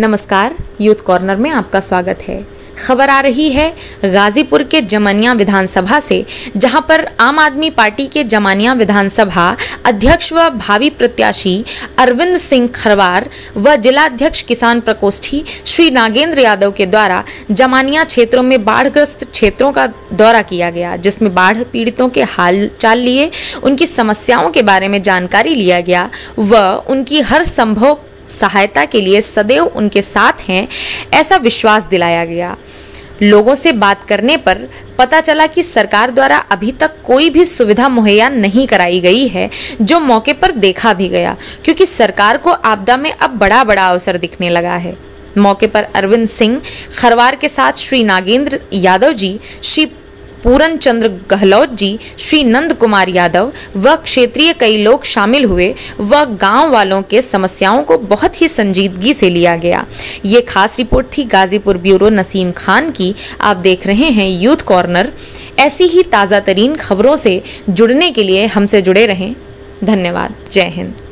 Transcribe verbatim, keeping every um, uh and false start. नमस्कार, youth corner में आपका स्वागत है। खबर आ रही है गाजीपुर के जमानिया विधानसभा से, जहां पर आम आदमी पार्टी के जमानिया विधानसभा अध्यक्ष व भावी प्रत्याशी अरविंद सिंह खरवार व जिलाध्यक्ष किसान प्रकोष्ठी श्री नागेंद्र यादव के द्वारा जमानिया क्षेत्रों में बाढ़ग्रस्त क्षेत्रों का दौरा किया गया, जिसमें बाढ़ पीड़ितों के हाल चाल लिए, उनकी समस्याओं के बारे में जानकारी लिया गया व उनकी हर संभव सहायता के लिए सदैव उनके साथ हैं ऐसा विश्वास दिलाया गया। लोगों से बात करने पर पता चला कि सरकार द्वारा अभी तक कोई भी सुविधा मुहैया नहीं कराई गई है, जो मौके पर देखा भी गया, क्योंकि सरकार को आपदा में अब बड़ा बड़ा अवसर दिखने लगा है। मौके पर अरविंद सिंह खरवार के साथ श्री नागेंद्र यादव जी, श्री पूरन चंद्र गहलोत जी, श्री नंद कुमार यादव व क्षेत्रीय कई लोग शामिल हुए व गांव वालों के समस्याओं को बहुत ही संजीदगी से लिया गया। ये खास रिपोर्ट थी गाजीपुर ब्यूरो नसीम खान की। आप देख रहे हैं यूथ कॉर्नर। ऐसी ही ताज़ा तरीन खबरों से जुड़ने के लिए हमसे जुड़े रहें। धन्यवाद। जय हिंद।